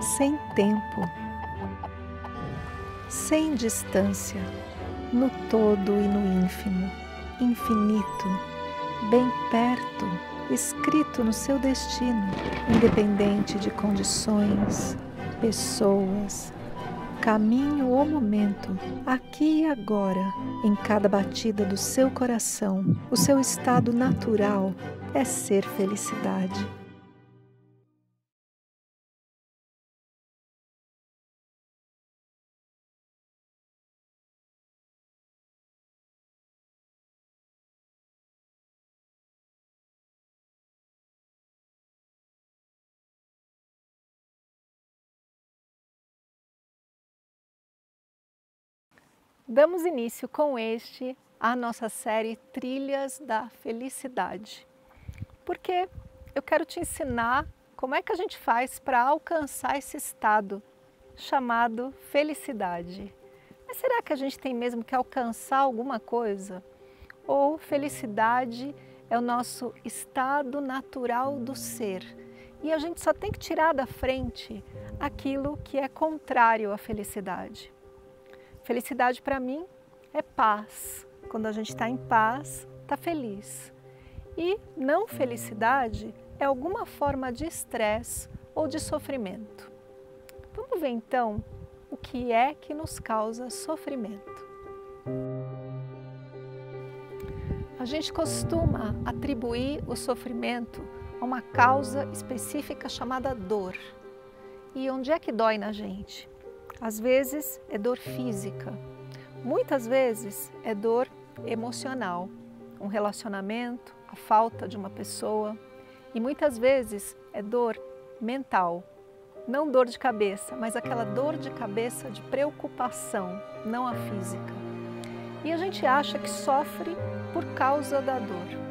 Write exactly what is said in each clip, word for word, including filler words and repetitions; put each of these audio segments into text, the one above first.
sem tempo, sem distância, no todo e no ínfimo, infinito, bem perto, escrito no seu destino, independente de condições, pessoas, caminho ou momento, aqui e agora, em cada batida do seu coração, o seu estado natural é ser felicidade. Damos início com este à nossa série Trilhas da Felicidade, porque eu quero te ensinar como é que a gente faz para alcançar esse estado chamado felicidade. Mas será que a gente tem mesmo que alcançar alguma coisa? Ou felicidade é o nosso estado natural do ser e a gente só tem que tirar da frente aquilo que é contrário à felicidade? Felicidade para mim é paz. Quando a gente está em paz, está feliz. E não felicidade é alguma forma de estresse ou de sofrimento. Vamos ver então o que é que nos causa sofrimento. A gente costuma atribuir o sofrimento a uma causa específica chamada dor. E onde é que dói na gente? Às vezes é dor física, muitas vezes é dor emocional, um relacionamento, a falta de uma pessoa, e muitas vezes é dor mental, não dor de cabeça, mas aquela dor de cabeça de preocupação, não a física. E a gente acha que sofre por causa da dor.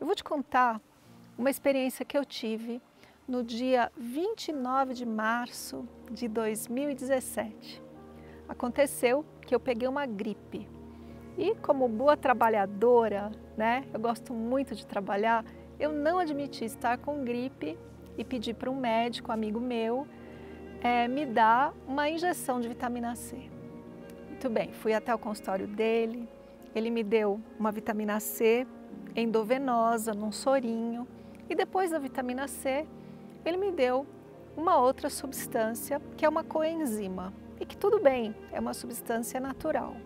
Eu vou te contar uma experiência que eu tive no dia vinte e nove de março de dois mil e dezessete. Aconteceu que eu peguei uma gripe e, como boa trabalhadora, né, eu gosto muito de trabalhar, eu não admiti estar com gripe e pedi para um médico, amigo meu, é, me dar uma injeção de vitamina C. Muito bem, fui até o consultório dele, ele me deu uma vitamina C endovenosa, num sorinho, e depois da vitamina C, ele me deu uma outra substância que é uma coenzima e que tudo bem, é uma substância natural.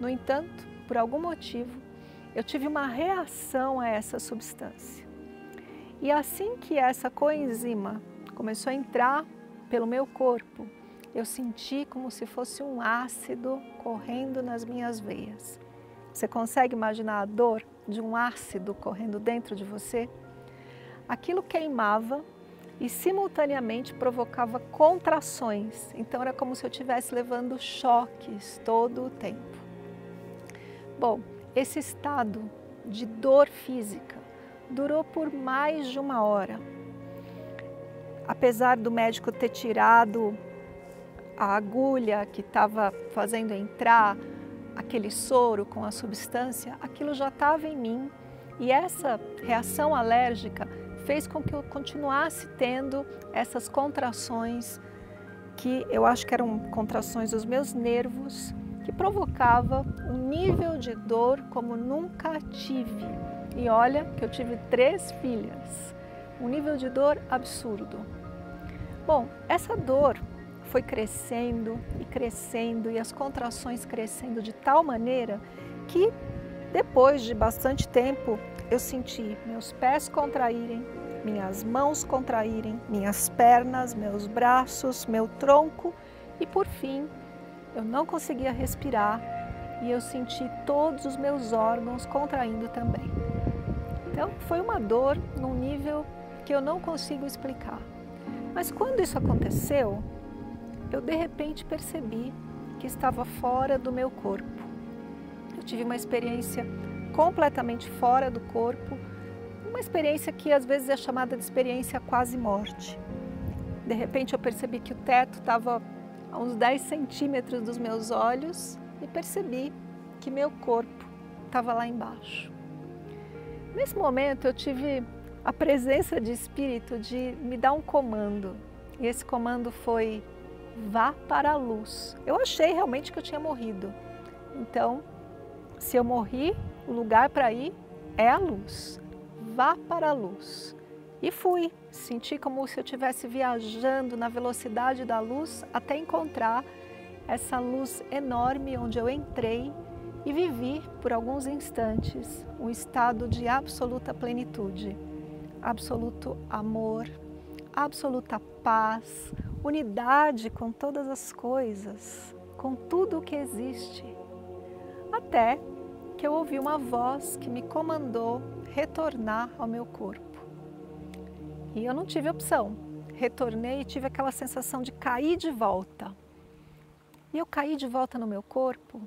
No entanto, por algum motivo, eu tive uma reação a essa substância. E assim que essa coenzima começou a entrar pelo meu corpo, eu senti como se fosse um ácido correndo nas minhas veias. Você consegue imaginar a dor de um ácido correndo dentro de você? Aquilo queimava e simultaneamente provocava contrações. Então era como se eu estivesse levando choques todo o tempo. Bom, esse estado de dor física durou por mais de uma hora. Apesar do médico ter tirado a agulha que estava fazendo entrar aquele soro com a substância, aquilo já estava em mim e essa reação alérgica fez com que eu continuasse tendo essas contrações que eu acho que eram contrações dos meus nervos, que provocava um nível de dor como nunca tive. E olha que eu tive três filhas, um nível de dor absurdo. Bom, essa dor foi crescendo e crescendo e as contrações crescendo de tal maneira que depois de bastante tempo eu senti meus pés contraírem, minhas mãos contraírem, minhas pernas, meus braços, meu tronco e por fim eu não conseguia respirar e eu senti todos os meus órgãos contraindo também. Então foi uma dor num nível que eu não consigo explicar. Mas quando isso aconteceu, eu de repente percebi que estava fora do meu corpo. Eu tive uma experiência completamente fora do corpo, uma experiência que às vezes é chamada de experiência quase morte. De repente eu percebi que o teto estava a uns dez centímetros dos meus olhos e percebi que meu corpo estava lá embaixo. Nesse momento eu tive a presença de espírito de me dar um comando, e esse comando foi: vá para a luz. Eu achei realmente que eu tinha morrido, então se eu morri, o lugar para ir é a luz, vá para a luz. E fui, senti como se eu estivesse viajando na velocidade da luz até encontrar essa luz enorme onde eu entrei e vivi por alguns instantes um estado de absoluta plenitude, absoluto amor, absoluta paz, unidade com todas as coisas, com tudo o que existe. Até que eu ouvi uma voz que me comandou retornar ao meu corpo. E eu não tive opção. Retornei e tive aquela sensação de cair de volta. E eu caí de volta no meu corpo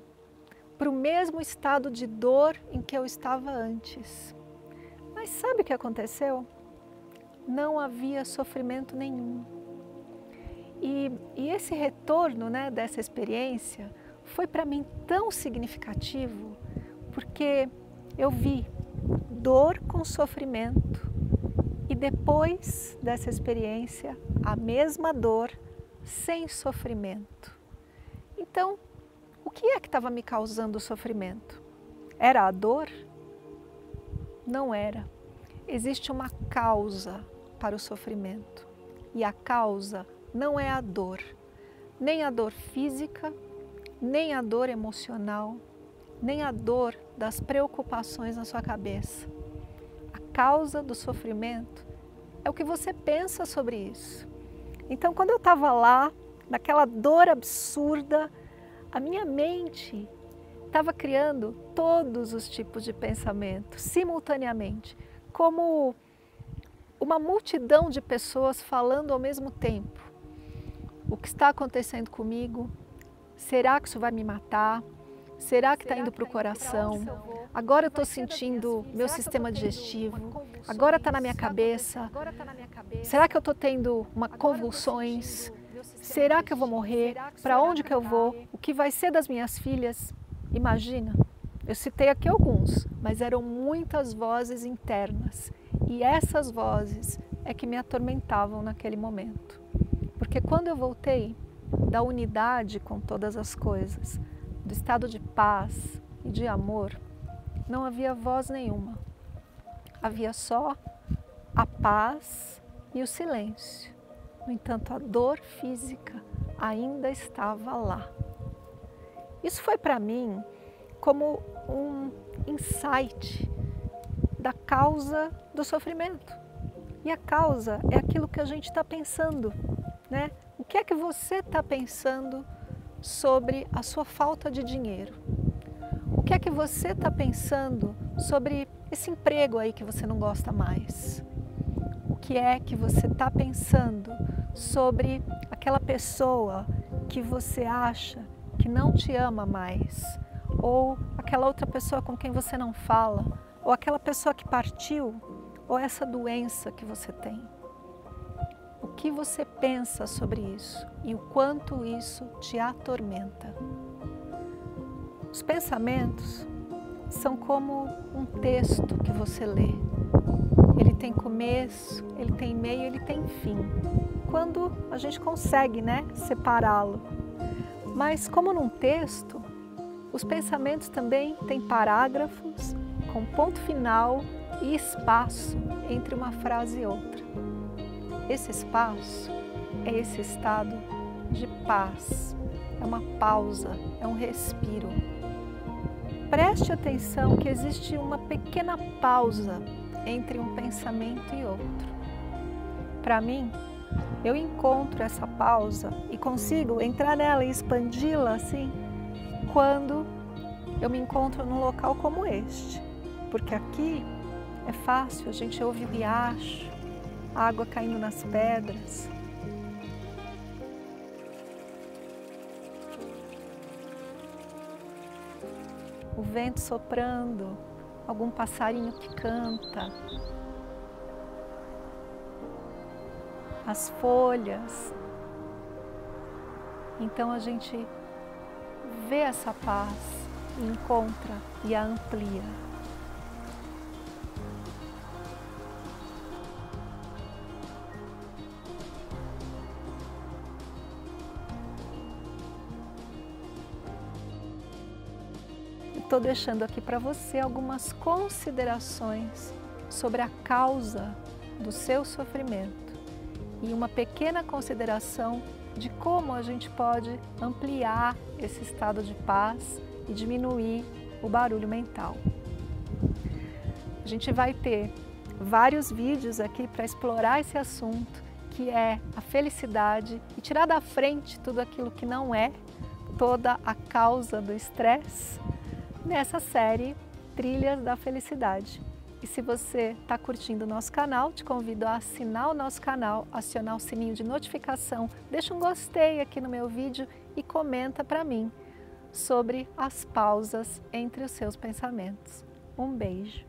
para o mesmo estado de dor em que eu estava antes. Mas sabe o que aconteceu? Não havia sofrimento nenhum. E, e esse retorno, né, dessa experiência foi para mim tão significativo, porque eu vi dor com sofrimento e depois dessa experiência a mesma dor sem sofrimento. Então, o que é que estava me causando sofrimento? Era a dor? Não era. Existe uma causa para o sofrimento, e a causa não é a dor, nem a dor física, nem a dor emocional, nem a dor das preocupações na sua cabeça. A causa do sofrimento é o que você pensa sobre isso. Então, quando eu estava lá, naquela dor absurda, a minha mente estava criando todos os tipos de pensamento simultaneamente, como uma multidão de pessoas falando ao mesmo tempo. O que está acontecendo comigo? Será que isso vai me matar? Será que está indo para o coração? Agora eu estou sentindo meu sistema digestivo. Agora está na minha cabeça. Será que eu estou tendo uma convulsões? Será que eu vou morrer? Para onde que eu vou? O que vai ser das minhas filhas? Imagina, eu citei aqui alguns, mas eram muitas vozes internas, e essas vozes é que me atormentavam naquele momento. Porque quando eu voltei da unidade com todas as coisas, do estado de paz e de amor, não havia voz nenhuma. Havia só a paz e o silêncio. No entanto, a dor física ainda estava lá. Isso foi para mim como um insight da causa do sofrimento. E a causa é aquilo que a gente está pensando, né? O que é que você está pensando sobre a sua falta de dinheiro? O que é que você está pensando sobre esse emprego aí que você não gosta mais? O que é que você está pensando sobre aquela pessoa que você acha que não te ama mais, ou aquela outra pessoa com quem você não fala, ou aquela pessoa que partiu, ou essa doença que você tem? O que você pensa sobre isso e o quanto isso te atormenta? Os pensamentos são como um texto que você lê. Ele tem começo, ele tem meio, ele tem fim. Quando a gente consegue, né, separá-lo. Mas como num texto, os pensamentos também têm parágrafos com ponto final e espaço entre uma frase e outra. Esse espaço é esse estado de paz, é uma pausa, é um respiro. Preste atenção que existe uma pequena pausa entre um pensamento e outro. Para mim, eu encontro essa pausa e consigo entrar nela e expandi-la assim quando eu me encontro num local como este, porque aqui é fácil, a gente ouve o riacho, a água caindo nas pedras. O vento soprando, algum passarinho que canta, as folhas. Então a gente vê essa paz, encontra e a amplia. Estou deixando aqui para você algumas considerações sobre a causa do seu sofrimento e uma pequena consideração de como a gente pode ampliar esse estado de paz e diminuir o barulho mental. A gente vai ter vários vídeos aqui para explorar esse assunto, que é a felicidade, e tirar da frente tudo aquilo que não é, toda a causa do estresse, nessa série Trilhas da Felicidade. E se você está curtindo o nosso canal, te convido a assinar o nosso canal, acionar o sininho de notificação, deixa um gostei aqui no meu vídeo e comenta para mim sobre as pausas entre os seus pensamentos. Um beijo!